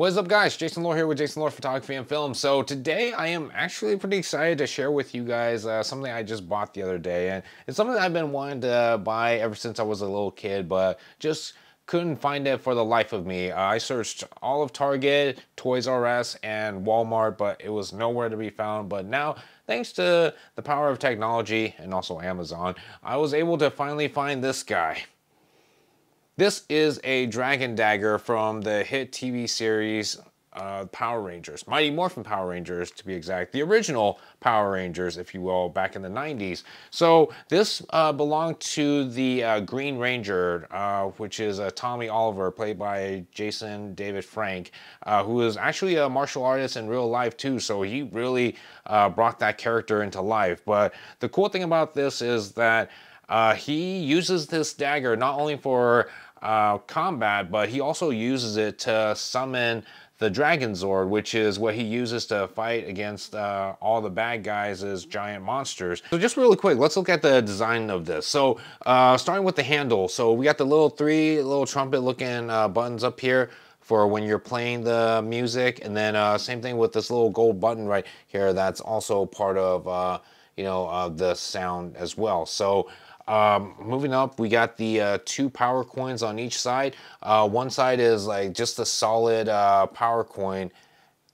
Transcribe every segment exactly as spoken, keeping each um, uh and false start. What is up, guys? Jason Lor here with Jason Lor Photography and Film. So today I am actually pretty excited to share with you guys uh, something I just bought the other day, and it's something I've been wanting to buy ever since I was a little kid, but just couldn't find it for the life of me. Uh, I searched all of Target, Toys R Us, and Walmart, but it was nowhere to be found. But now, thanks to the power of technology and also Amazon, I was able to finally find this guy. This is a Dragon Dagger from the hit T V series uh, Power Rangers, Mighty Morphin Power Rangers to be exact, the original Power Rangers, if you will, back in the nineties. So this uh, belonged to the uh, Green Ranger, uh, which is uh, Tommy Oliver, played by Jason David Frank, uh, who is actually a martial artist in real life too, so he really uh, brought that character into life. But the cool thing about this is that uh, he uses this dagger not only for Uh, combat, but he also uses it to summon the Dragonzord, which is what he uses to fight against uh, all the bad guys as giant monsters. So just really quick, let's look at the design of this. So uh, starting with the handle, so we got the little three little trumpet looking uh, buttons up here for when you're playing the music, and then uh, same thing with this little gold button right here that's also part of uh, you know uh, the sound as well. So Um, moving up, we got the uh, two power coins on each side. Uh, one side is like just a solid uh, power coin,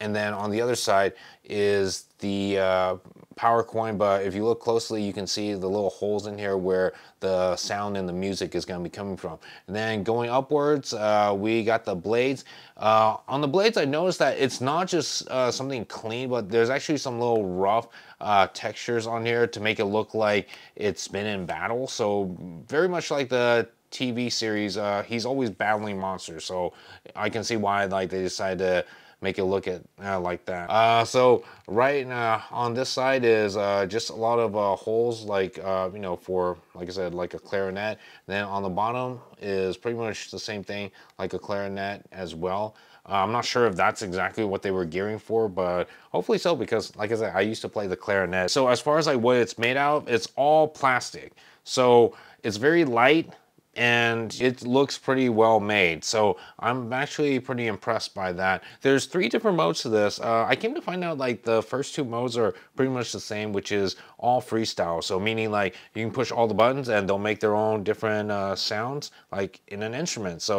and then on the other side is the uh, power coin, but if you look closely you can see the little holes in here where the sound and the music is going to be coming from. And then going upwards, uh, we got the blades. Uh, on the blades, I noticed that it's not just uh, something clean, but there's actually some little rough uh, textures on here to make it look like it's been in battle, so very much like the T V series, uh, he's always battling monsters, so I can see why like they decided to make it look at uh, like that. Uh, so right uh, on this side is uh, just a lot of uh, holes, like uh, you know, for like I said, like a clarinet. Then on the bottom is pretty much the same thing, like a clarinet as well. Uh, I'm not sure if that's exactly what they were gearing for, but hopefully so, because like I said, I used to play the clarinet. So as far as like what it's made out of, it's all plastic, so it's very light, and it looks pretty well made, so I'm actually pretty impressed by that. There's three different modes to this. Uh, I came to find out like the first two modes are pretty much the same, which is all freestyle, so meaning like you can push all the buttons and they'll make their own different uh, sounds like in an instrument. So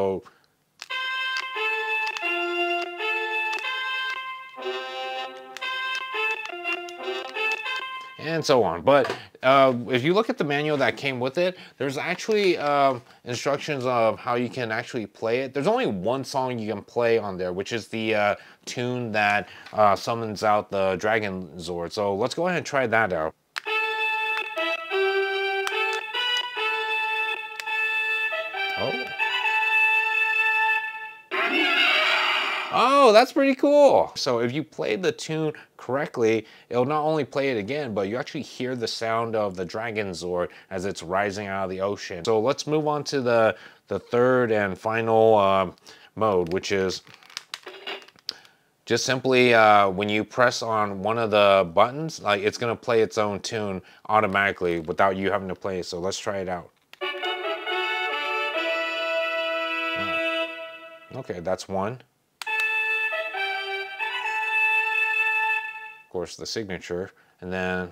and so on. But uh, if you look at the manual that came with it, there's actually uh, instructions of how you can actually play it. There's only one song you can play on there, which is the uh, tune that uh, summons out the Dragonzord. So let's go ahead and try that out. Oh. Oh, that's pretty cool. So if you play the tune correctly, it'll not only play it again, but you actually hear the sound of the Dragonzord as it's rising out of the ocean. So let's move on to the, the third and final uh, mode, which is just simply uh, when you press on one of the buttons, like it's gonna play its own tune automatically without you having to play it. So let's try it out. Okay, that's one. Of course, the signature, and then and of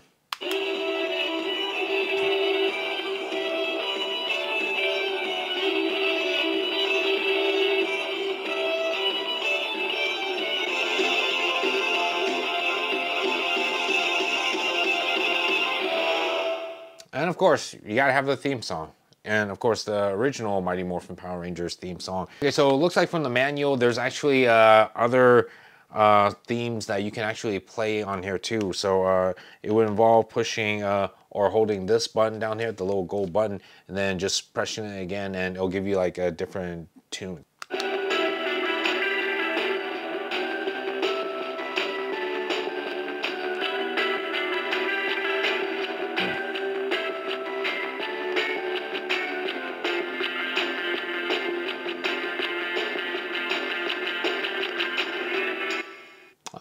course you gotta have the theme song. And of course the original Mighty Morphin Power Rangers theme song. Okay, so it looks like from the manual there's actually uh, other uh themes that you can actually play on here too. So uh it would involve pushing uh or holding this button down here, the little gold button, and then just pressing it again and it'll give you like a different tune.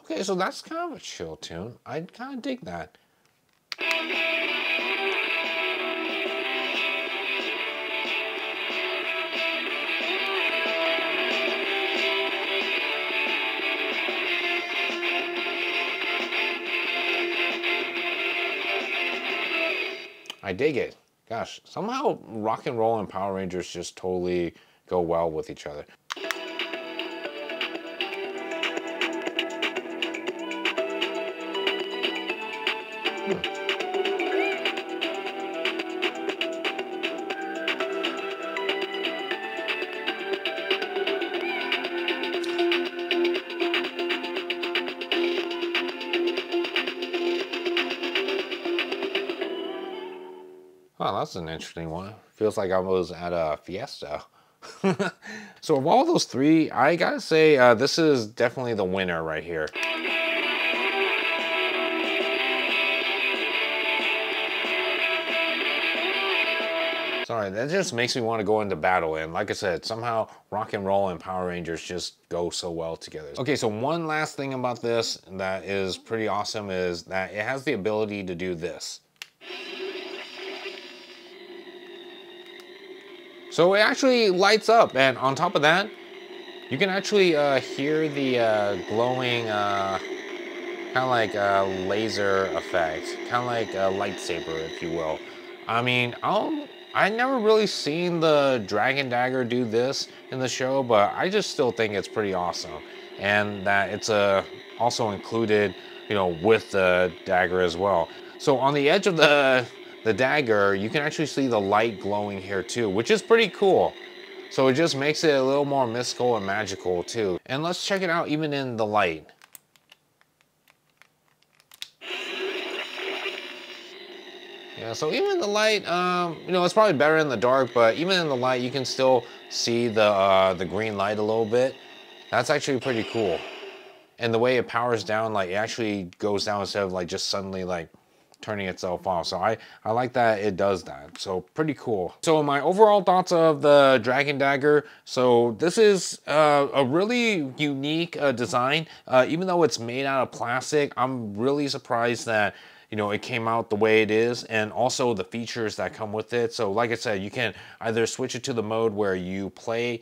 Okay, so that's kind of a chill tune. I kind of dig that. I dig it. Gosh, somehow rock and roll and Power Rangers just totally go well with each other. Hmm. Wow, that's an interesting one. Feels like I was at a fiesta. So of all those three, I gotta say uh, this is definitely the winner right here. Sorry, that just makes me want to go into battle, and like I said, somehow rock and roll and Power Rangers just go so well together. Okay, so one last thing about this that is pretty awesome is that it has the ability to do this. So it actually lights up, and on top of that, you can actually uh, hear the uh, glowing uh, kind of like a laser effect, kind of like a lightsaber, if you will. I mean, I don't, I never really seen the Dragon Dagger do this in the show, but I just still think it's pretty awesome, and that it's uh, also included, you know, with the dagger as well. So on the edge of the The dagger, you can actually see the light glowing here too, which is pretty cool. So it just makes it a little more mystical and magical too. And let's check it out even in the light. Yeah, so even in the light, um, you know, it's probably better in the dark, but even in the light, you can still see the, uh, the green light a little bit. That's actually pretty cool. And the way it powers down, like it actually goes down instead of like just suddenly like turning itself off. So I, I like that it does that. So pretty cool. So my overall thoughts of the Dragon Dagger. So this is uh, a really unique uh, design. Uh, even though it's made out of plastic, I'm really surprised that, you know, it came out the way it is, and also the features that come with it. So like I said, you can either switch it to the mode where you play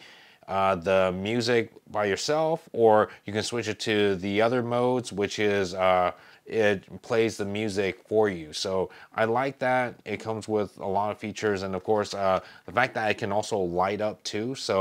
Uh, the music by yourself, or you can switch it to the other modes, which is uh, it plays the music for you. So I like that it comes with a lot of features, and of course uh, the fact that it can also light up too. So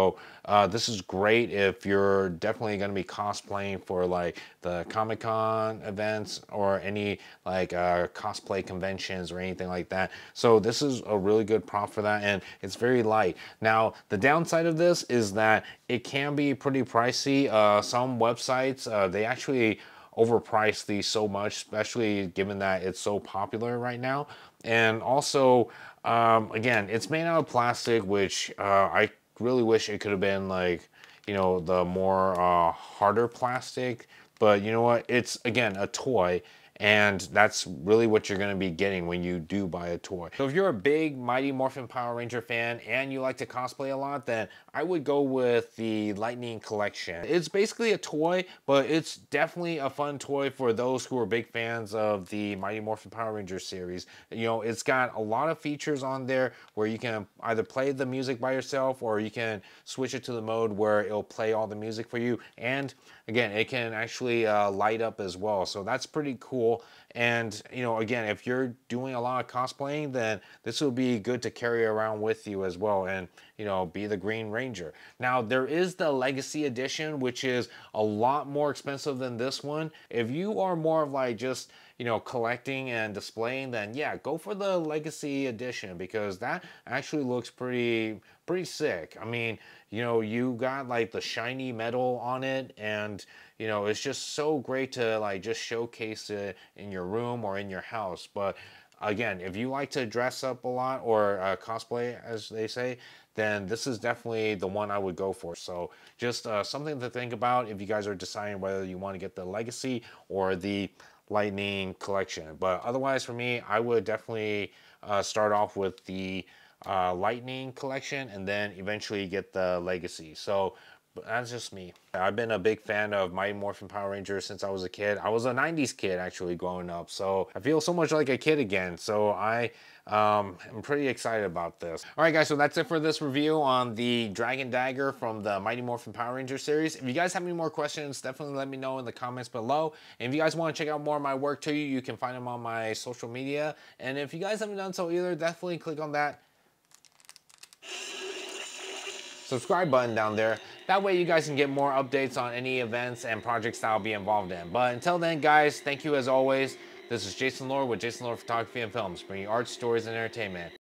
uh, this is great if you're definitely going to be cosplaying for like the Comic-Con events or any like uh, cosplay conventions or anything like that. So this is a really good prop for that, and it's very light. Now the downside of this is that it can be pretty pricey. Uh, some websites, uh, they actually overprice these so much, especially given that it's so popular right now. And also, um, again, it's made out of plastic, which uh, I really wish it could have been like, you know, the more uh, harder plastic. But you know what? It's, again, a toy. And that's really what you're gonna be getting when you do buy a toy. So if you're a big Mighty Morphin Power Ranger fan and you like to cosplay a lot, then I would go with the Lightning Collection. It's basically a toy, but it's definitely a fun toy for those who are big fans of the Mighty Morphin Power Rangers series. You know, it's got a lot of features on there where you can either play the music by yourself, or you can switch it to the mode where it'll play all the music for you. And again, it can actually uh, light up as well. So that's pretty cool. And you know, again, if you're doing a lot of cosplaying, then this will be good to carry around with you as well, and you know, be the Green Ranger. Now there is the Legacy Edition, which is a lot more expensive than this one. If you are more of like just, you know, collecting and displaying, then yeah, go for the Legacy Edition, because that actually looks pretty pretty sick. I mean, you know, you got like the shiny metal on it, and you know, it's just so great to like just showcase it in your room or in your house. But again, if you like to dress up a lot, or uh, cosplay as they say, then this is definitely the one I would go for. So just uh, something to think about if you guys are deciding whether you want to get the Legacy or the Lightning Collection. But otherwise, for me, I would definitely uh, start off with the uh, Lightning Collection, and then eventually get the Legacy. So But that's just me. I've been a big fan of Mighty Morphin Power Rangers since I was a kid. I was a nineties kid actually growing up, so I feel so much like a kid again. So I um, am pretty excited about this. All right guys, so that's it for this review on the Dragon Dagger from the Mighty Morphin Power Rangers series. If you guys have any more questions, definitely let me know in the comments below. And if you guys want to check out more of my work too, you can find them on my social media. And if you guys haven't done so either, definitely click on that subscribe button down there. That way you guys can get more updates on any events and projects that I'll be involved in. But until then guys, thank you as always. This is Jason Lor with Jason Lor Photography and Films, bringing art, stories, and entertainment.